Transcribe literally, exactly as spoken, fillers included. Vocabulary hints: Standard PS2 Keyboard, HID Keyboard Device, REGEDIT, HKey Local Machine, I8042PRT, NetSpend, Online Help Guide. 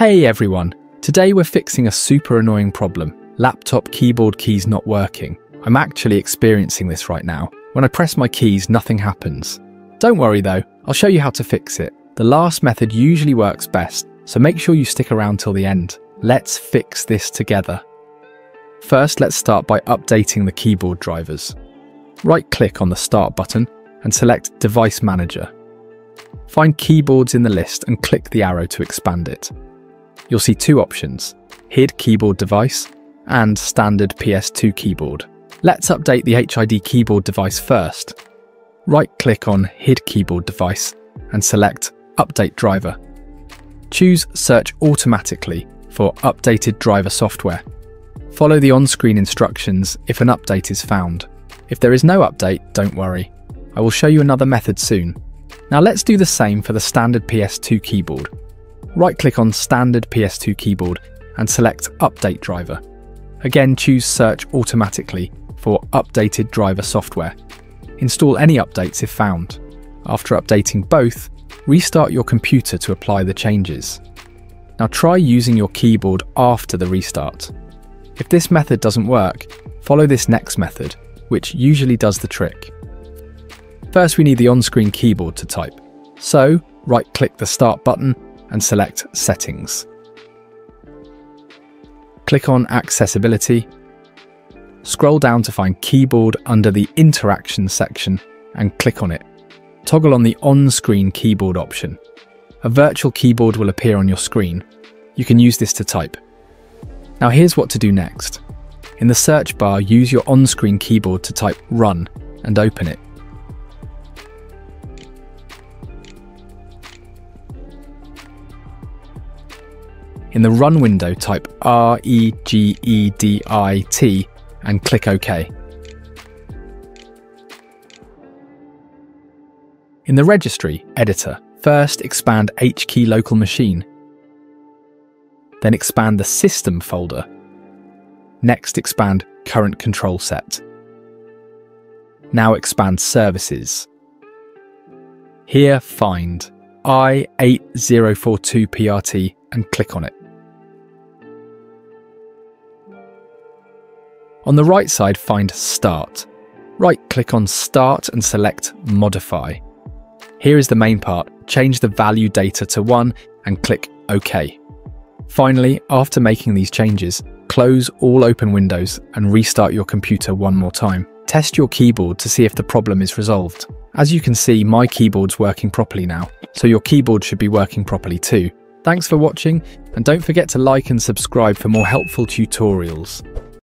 Hey everyone, today we're fixing a super annoying problem, laptop keyboard keys not working. I'm actually experiencing this right now. When I press my keys, nothing happens. Don't worry though, I'll show you how to fix it. The last method usually works best, so make sure you stick around till the end. Let's fix this together. First, let's start by updating the keyboard drivers. Right-click on the Start button and select Device Manager. Find Keyboards in the list and click the arrow to expand it. You'll see two options, H I D Keyboard Device and Standard P S two Keyboard. Let's update the H I D Keyboard Device first. Right-click on H I D Keyboard Device and select Update Driver. Choose Search Automatically for updated driver software. Follow the on-screen instructions if an update is found. If there is no update, don't worry. I will show you another method soon. Now let's do the same for the Standard P S two Keyboard. Right-click on Standard P S two Keyboard and select Update Driver. Again, choose Search Automatically for updated driver software. Install any updates if found. After updating both, restart your computer to apply the changes. Now try using your keyboard after the restart. If this method doesn't work, follow this next method, which usually does the trick. First, we need the on-screen keyboard to type. So, right-click the Start button and select Settings. Click on Accessibility. Scroll down to find Keyboard under the Interaction section and click on it. Toggle on the on-screen keyboard option. A virtual keyboard will appear on your screen. You can use this to type. Now here's what to do next. In the search bar, use your on-screen keyboard to type Run and open it. In the Run window, type R E G E D I T and click OK. In the Registry Editor, first expand H Key Local Machine, then expand the System folder, next expand Current Control Set. Now expand Services. Here find I eight zero four two P R T and click on it. On the right side, find Start. Right-click on Start and select Modify. Here is the main part. Change the value data to one and click OK. Finally, after making these changes, close all open windows and restart your computer one more time. Test your keyboard to see if the problem is resolved. As you can see, my keyboard's working properly now, so your keyboard should be working properly too. Thanks for watching, and don't forget to like and subscribe for more helpful tutorials.